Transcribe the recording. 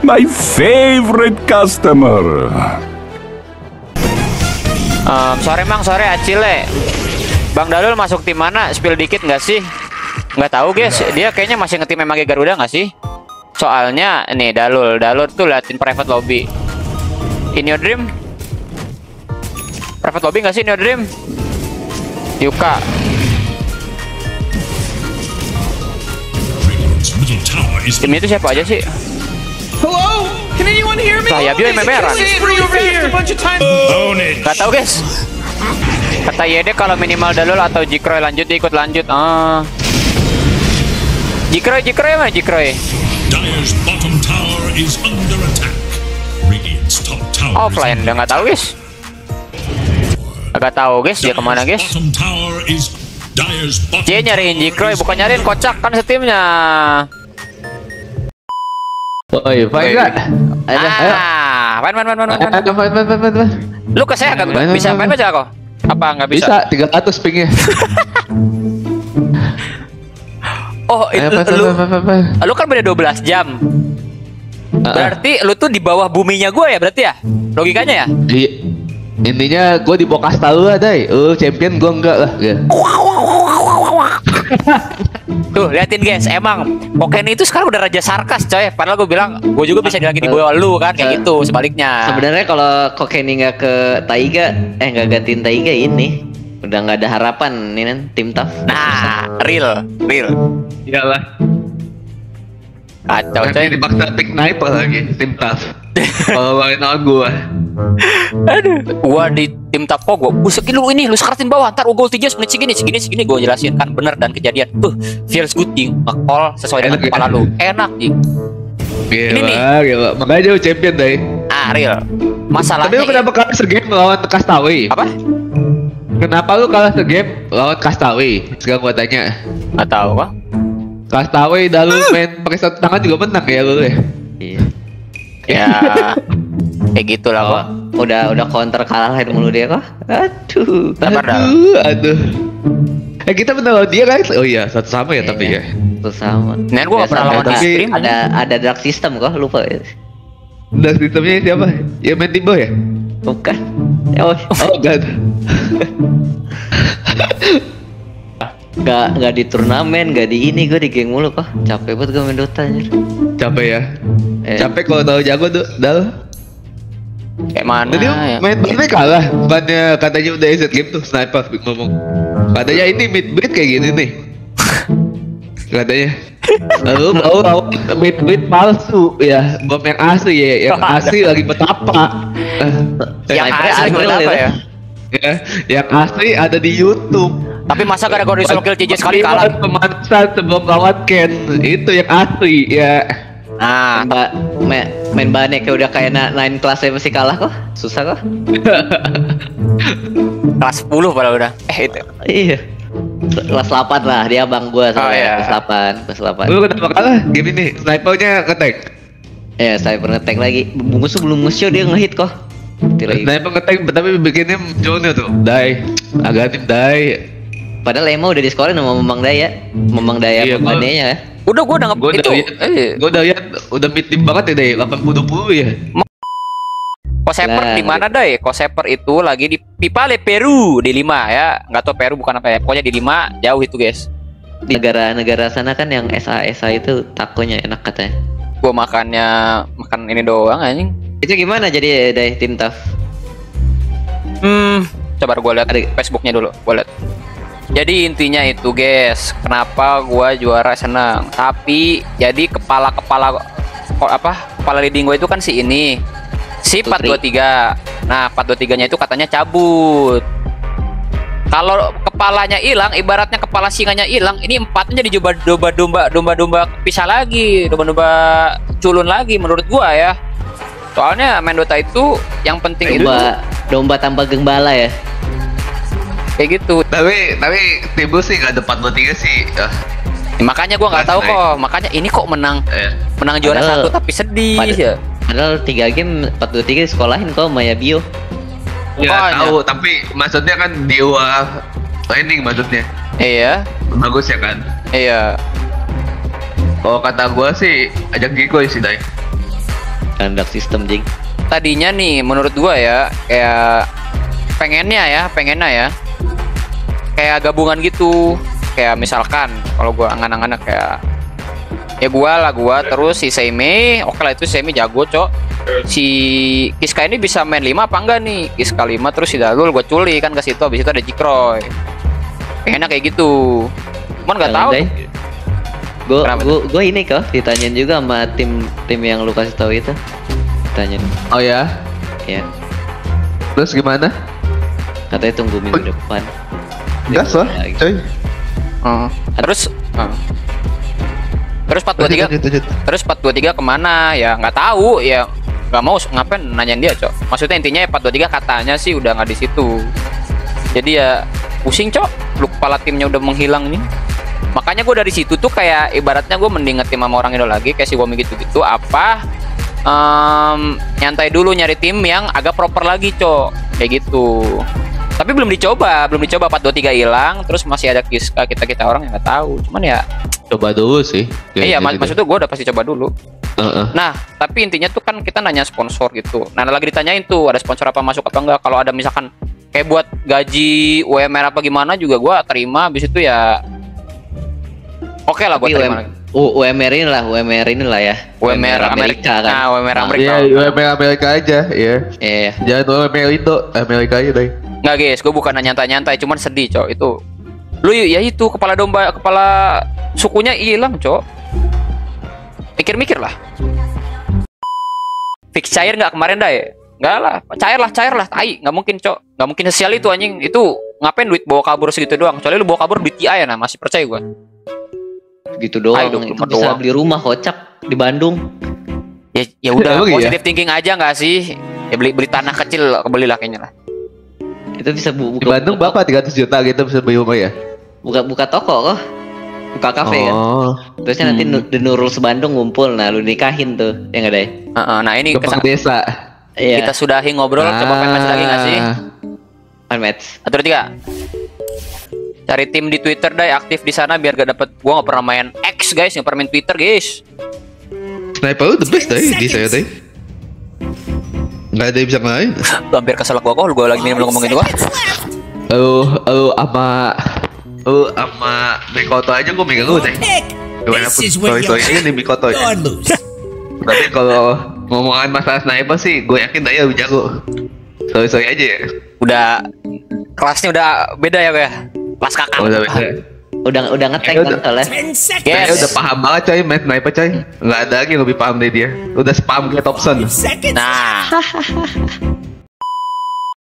My favorite customer. Sorry Mang, sorry Acile. Bang Dalul masuk tim mana? Spill dikit nggak sih? Nggak tahu guys, dia kayaknya masih ngetim Maggaruda nggak sih? Soalnya nih Dalul tuh liatin private lobby. Inyourdream? Private lobby nggak sih Inyourdream? Yuka. Tim itu siapa aja sih? Hello? Can anyone hear me? Saya biar memeran. Nggak tahu guys. Kata Yede kalau minimal Dalul atau Jikroy lanjut ikut lanjut. Ah. Jikroy mah Jikroy. Offline, udah nggak tahu guys. Agak tahu guys, dia kemana guys? Dia nyariin Jikroy, bukan nyariin kocak kan setimnya. Woi, fight gak? Main. Lu ke saya nggak bisa main aja kok? Apa nggak bisa? Bisa 300 pingnya. Oh, itu lu kan beda 12 jam. Berarti lu tuh di bawah buminya gue ya berarti ya? Logikanya ya? Iya. Intinya gue di bawah kasta lu lah, Day. Lu champion, gue enggak lah. Tuh, liatin guys, emang Pokemon itu sekarang udah raja sarkas, coy. Padahal gue bilang, gue juga bisa lagi di bawah lu kan, kayak gitu sebaliknya. Sebenarnya kalau Kokeni nggak ke Taiga, nggak gantiin Taiga ini. Udah nggak ada harapan nih tim Tough. Nah, real. Iyalah. Kacau coy. Dipaksa pick sniper lagi tim Tough. Kalau lain aku gua. Aduh, gua di tim Tough kok gua busekin lu ini, lu sekatin bawah, ntar gol 3 menit segini gua jelasin kan bener dan kejadian. Feels good ding, makol sesuai dengan kepala lu. Enak ding. Gila. Makanya jauh champion deh. Ah, real. Masalahnya. Tapi lu kenapa kalah segame lawan Castaway? Apa? Kenapa lu kalah segame lawan Castaway? Sekarang gua tanya. Enggak tahu kok. Castaway Dalul main pakai satu tangan juga menang ya lu ya. Iya. Ya. Kayak gitulah kok. Udah counter kalah head mulu dia kok. Aduh. Kita benar lawan dia guys. Oh iya, satu sama ya tapi ya. Satu sama. Nen gua enggak pernah lawan di stream. Ada dark system kok, lupa. Dark systemnya siapa? Ya main Timbo ya? Bukan. Oh god. Gak di turnamen, gak di ini, gue di geng mulu kok. Capek banget gue main Dota anjir. Capek ya? Capek kalau tahu jago tuh, Dal. Kayak mana? Tadi main kalah. Bukannya katanya udah exit game tuh, sniper ngomong. Katanya ini mid-breed kayak gini nih. Katanya. Lalu mid-breed palsu ya. Bom yang asli ya, yang asli lagi petapa. Yang asli apa ya? Yang asli ada di YouTube. Tapi masa gara-gara disuruh kill JJ sekali kalah pemansan sebelum lawan Ken itu yang asli ya. Nah, main banyak kayak udah kayak naik kelasnya masih kalah kok. Susah kok. Kelas 10 padahal udah. Itu. Iya. Kelas 8 lah dia bang gua sama kelas 8. Lu kenapa kalah? Game ini snipernya ngetek. Iya, sniper ngetek lagi. Bungus sebelum nge-show dia ngehit kok. Sniper ngetek tapi bikinnya jauhnya tuh. Dai. Agak tim dai. Padahal Lema udah diskorin sama Mamang Daya. Mamang Daya iya, pembandainya ya. Udah gua udah ngepit itu. Gua udah lihat udah mid-team banget ya Day, 80-20 ya. Koseper di mana Day? Koseper itu lagi di Pipale Peru di 5 ya. Enggak tahu Peru bukan apa ya. Pokoknya di 5 jauh itu, guys. Di negara-negara sana kan yang SA itu takonya enak katanya. Gua makan ini doang anjing. Itu gimana jadi Day tim Tough? Coba gua lihat Facebooknya dulu. Gua lihat. Jadi intinya itu guys, kenapa gua juara seneng. Tapi jadi kepala leading gua itu kan si ini. Si 423. Nah, 423-nya itu katanya cabut. Kalau kepalanya hilang, ibaratnya kepala singanya hilang, ini empatnya jadi domba-domba pisah lagi, domba-domba culun lagi menurut gua ya. Soalnya main Dota itu yang penting domba tanpa gembala ya. Kayak gitu. Tapi timbul sih nggak ada 423 sih. Makanya gua nggak tahu kok. Makanya ini kok menang juara satu tapi sedih. Padahal 3 game 423 sekolahin kok Maya Bio. Nggak tahu. Tapi maksudnya kan dewa training maksudnya. Iya. Bagus ya kan. Iya. Kalau kata gua sih ajak Jikroy sih Day. menggunakan dark system, Jing? Tadinya nih menurut gua ya, kayak pengennya ya kayak gabungan gitu. Kayak misalkan kalau gua angan-angan kayak ya gua terus si Seimei, oke lah itu Seimei jago, Cok. Si Kiska ini bisa main 5 apa enggak nih? Kiska 5 terus si Dalul gue culik kan ke situ, habis itu ada jikroy. Pengennya kayak gitu. Cuman enggak tahu. Gue ini kok ditanyain juga sama tim yang lu kasih tahu itu. Ditanyain. Oh ya? Iya. Terus gimana? Katanya tunggu minggu depan. Enggak sih, coy. Terus 423. Terus 423 kemana? Ya nggak tahu ya. Gak mau ngapain nanyain dia, Cok. Maksudnya intinya 423 katanya sih udah nggak di situ. Jadi ya pusing, Cok. Lu kepala timnya udah menghilang nih. Makanya gue dari situ tuh kayak ibaratnya gue mending ngetim sama orang Indo lagi kayak si Wami gitu-gitu apa nyantai dulu nyari tim yang agak proper lagi, Cok. Kayak gitu. Tapi belum dicoba 423 hilang, terus masih ada Kiska, kita orang yang nggak tahu. Cuman ya coba dulu sih. Iya, maksud tuh gue udah pasti coba dulu. Nah, tapi intinya tuh kan kita nanya sponsor gitu. Nah, lagi ditanyain tuh ada sponsor apa masuk apa enggak. Kalau ada misalkan kayak buat gaji UMR apa gimana juga gue terima. Habis itu ya oke lah buat terima. UMR inilah ya. UMR Amerika kan. Nah, UMR Amerika. Iya, UMR Amerika aja, ya. Iya. Jangan UMR itu Amerika aja deh. Enggak, guys, gue bukan nyantai-nyantai, cuman sedih, Cok. Itu lu ya itu kepala sukunya hilang, Cok. Mikir-mikir lah. Fix cair nggak kemarin, Day? Nggak lah, cair lah, tai. Nggak mungkin, Cok. Nggak mungkin sesial itu, anjing. Itu ngapain duit bawa kabur segitu doang? Kecuali lu bawa kabur duit TI ya, nah masih percaya gua. Gitu doang, ayo, itu bisa beli rumah kocak di Bandung. Ya udah, positive thinking aja nggak sih? Ya beli tanah kecil, belilah kayaknya lah. Itu bisa buka di Bandung Bapak 300 juta gitu bisa beli rumah ya? Buka toko kok. Buka kafe kan. Terusnya nanti The Nurul sebandung ngumpul, nah lu nikahin tuh. Ya enggak, Day? Nah ini ke desa. Iya. Kita sudahi ngobrol, coba main match lagi enggak sih? Main match. 1, 2, 3. Cari tim di Twitter, Day, aktif di sana biar gak dapet. Gua enggak pernah main X, guys, enggak pernah main Twitter, guys. Sniper lu the best, Day, di saya, Day. Gak ada yang bisa main. Hampir keselak gua kok, gua lagi minum ngomong gitu, gua. Lu sama Mikoto aja gue megang lu, Deh. Sorry ini Mikoto ya. Tapi kalau ngomongan masalah sniper sih gue yakin Daya lebih jago. Sorry aja ya. Udah kelasnya udah beda ya, Pak. Kelas kakak. Udah ngetek soalnya. Yes. Udah paham banget, coy, main sniper, coy. Enggak ada lagi yang lebih paham dari dia. Udah spam ke Thompson. Nah.